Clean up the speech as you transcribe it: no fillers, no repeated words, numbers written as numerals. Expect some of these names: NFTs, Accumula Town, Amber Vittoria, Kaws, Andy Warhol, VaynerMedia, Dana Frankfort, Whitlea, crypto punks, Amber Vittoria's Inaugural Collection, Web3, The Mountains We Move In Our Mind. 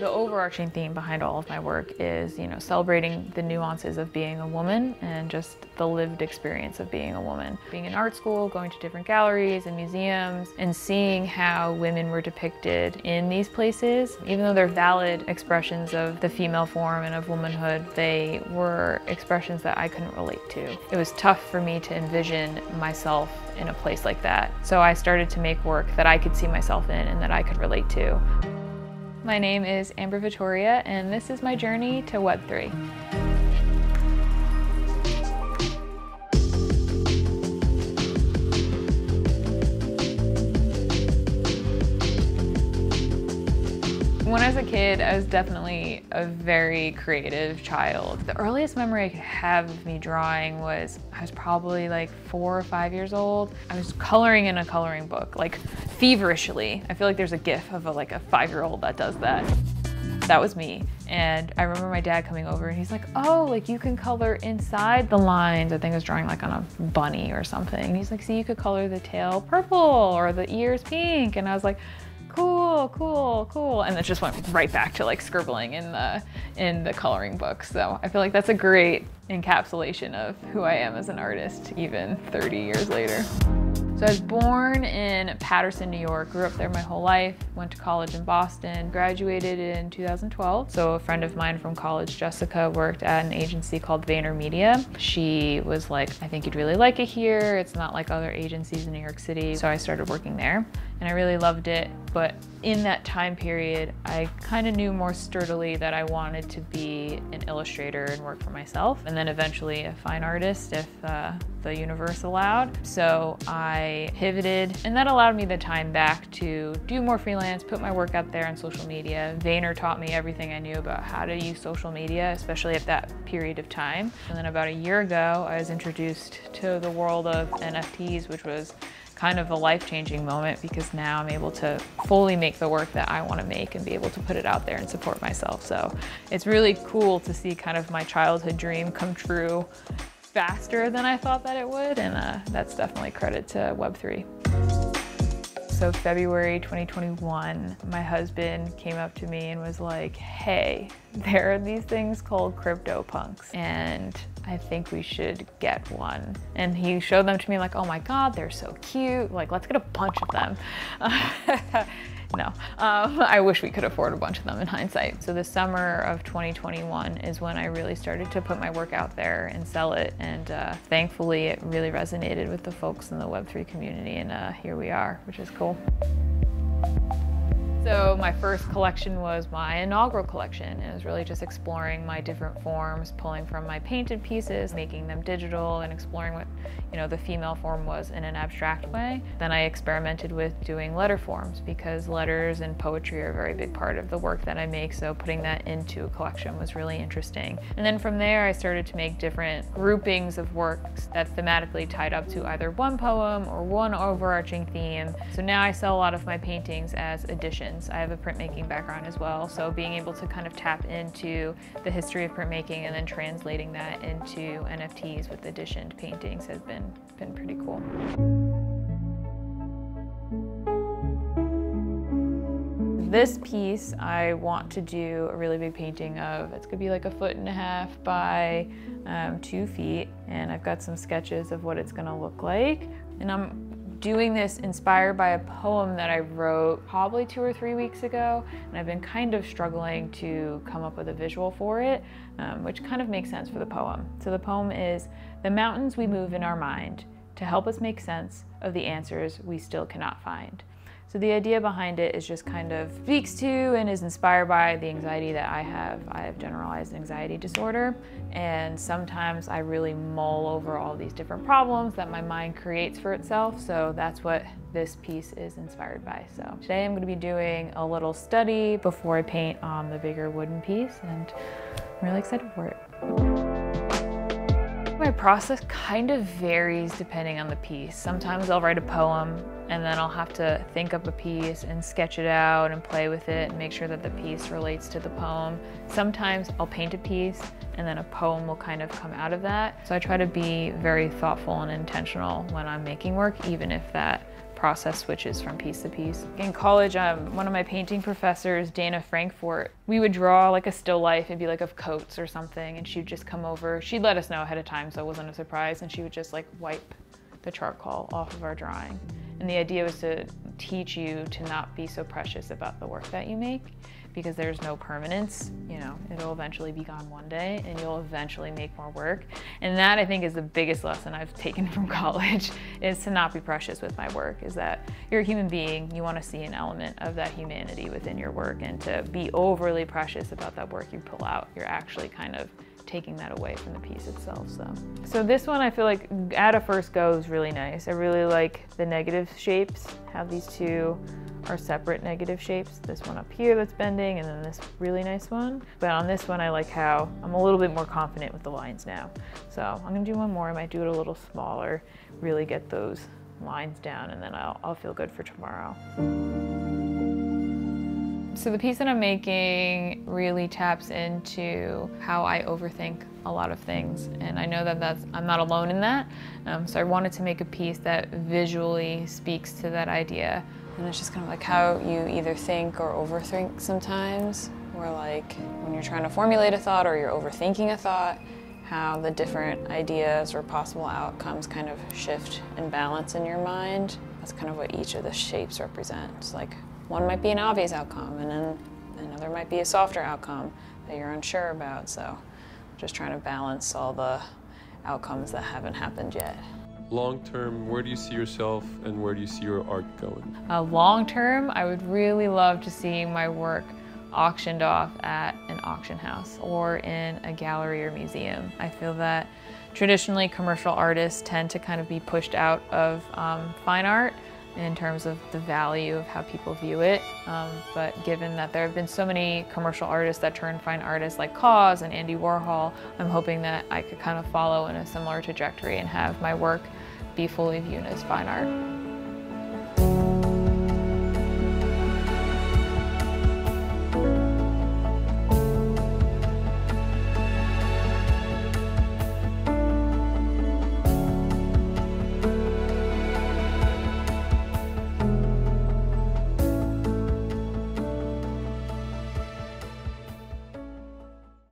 The overarching theme behind all of my work is, celebrating the nuances of being a woman and just the lived experience of being a woman. Being in art school, going to different galleries and museums, and seeing how women were depicted in these places. Even though they're valid expressions of the female form and of womanhood, they were expressions that I couldn't relate to. It was tough for me to envision myself in a place like that. So I started to make work that I could see myself in and that I could relate to. My name is Amber Vittoria, and this is my journey to Web3. When I was a kid, I was definitely a very creative child. The earliest memory I could have of me drawing was, I was probably like 4 or 5 years old. I was coloring in a coloring book, like feverishly. I feel like there's a gif of a 5-year-old that does that. That was me. And I remember my dad coming over and he's like, oh, like you can color inside the lines. I think I was drawing like on a bunny or something. He's like, see, you could color the tail purple or the ears pink. And I was like, cool, cool, cool. And it just went right back to like scribbling in the coloring book. So I feel like that's a great encapsulation of who I am as an artist, even 30 years later. So I was born in Paterson, New York, grew up there my whole life, went to college in Boston, graduated in 2012. So a friend of mine from college, Jessica, worked at an agency called VaynerMedia. She was like, I think you'd really like it here. It's not like other agencies in New York City. So I started working there and I really loved it. But in that time period, I kind of knew more sturdily that I wanted to be an illustrator and work for myself, and then eventually a fine artist if the universe allowed. So I pivoted, and that allowed me the time back to do more freelance, put my work out there on social media. Vayner taught me everything I knew about how to use social media, especially at that period of time. And then about a year ago, I was introduced to the world of NFTs, which was kind of a life-changing moment because now I'm able to fully make the work that I want to make and be able to put it out there and support myself. So it's really cool to see kind of my childhood dream come true faster than I thought that it would, and that's definitely credit to Web3. So February 2021, my husband came up to me and was like, hey, there are these things called crypto punks, and I think we should get one. And he showed them to me like, oh my God, they're so cute. Like, let's get a bunch of them. No, I wish we could afford a bunch of them in hindsight. So the summer of 2021 is when I really started to put my work out there and sell it. And thankfully it really resonated with the folks in the Web3 community. And here we are, which is cool. So my first collection was my inaugural collection. It was really just exploring my different forms, pulling from my painted pieces, making them digital, and exploring what the female form was in an abstract way. Then I experimented with doing letter forms because letters and poetry are a very big part of the work that I make, so putting that into a collection was really interesting. And then from there I started to make different groupings of works that thematically tied up to either one poem or one overarching theme. So now I sell a lot of my paintings as editions. I have a printmaking background as well, so being able to kind of tap into the history of printmaking and then translating that into NFTs with editioned paintings has been pretty cool. This piece, I want to do a really big painting of. It's gonna be like 1.5 foot by 2 feet, and I've got some sketches of what it's gonna look like. And I'm doing this inspired by a poem that I wrote probably 2 or 3 weeks ago, and I've been kind of struggling to come up with a visual for it, which kind of makes sense for the poem. So the poem is, the mountains we move in our mind to help us make sense of the answers we still cannot find. So the idea behind it is just kind of speaks to and is inspired by the anxiety that I have. I have generalized anxiety disorder, and sometimes I really mull over all these different problems that my mind creates for itself. So that's what this piece is inspired by. So today I'm going to be doing a little study before I paint on the bigger wooden piece, and I'm really excited for it. My process kind of varies depending on the piece. Sometimes I'll write a poem and then I'll have to think up a piece and sketch it out and play with it and make sure that the piece relates to the poem. Sometimes I'll paint a piece and then a poem will kind of come out of that. So I try to be very thoughtful and intentional when I'm making work, even if that process switches from piece to piece. In college, one of my painting professors, Dana Frankfort, we would draw like a still life, it'd be like of coats or something, and she'd just come over. She'd let us know ahead of time, so it wasn't a surprise, and she would just like wipe the charcoal off of our drawing. And the idea was to teach you to not be so precious about the work that you make, because there's no permanence, you know, it'll eventually be gone one day and you'll eventually make more work. And that I think is the biggest lesson I've taken from college, is to not be precious with my work, is that you're a human being, you want to see an element of that humanity within your work, and to be overly precious about that work you pull out, you're actually kind of taking that away from the piece itself. So this one I feel like at a first go is really nice. I really like the negative shapes, how these two are separate negative shapes. This one up here that's bending, and then this really nice one. But on this one I like how I'm a little bit more confident with the lines now. So I'm gonna do one more, I might do it a little smaller, really get those lines down, and then I'll feel good for tomorrow. So the piece that I'm making really taps into how I overthink a lot of things, and I know that I'm not alone in that, so I wanted to make a piece that visually speaks to that idea. And it's just kind of like how you either think or overthink sometimes, or like when you're trying to formulate a thought or you're overthinking a thought, how the different ideas or possible outcomes kind of shift and balance in your mind. That's kind of what each of the shapes represents. Like, one might be an obvious outcome, and then another might be a softer outcome that you're unsure about. So just trying to balance all the outcomes that haven't happened yet. Long term, where do you see yourself and where do you see your art going? Long term, I would really love to see my work auctioned off at an auction house or in a gallery or museum. I feel that traditionally commercial artists tend to kind of be pushed out of fine art in terms of the value of how people view it. But given that there have been so many commercial artists that turn fine artists like Kaws and Andy Warhol, I'm hoping that I could kind of follow in a similar trajectory and have my work be fully viewed as fine art.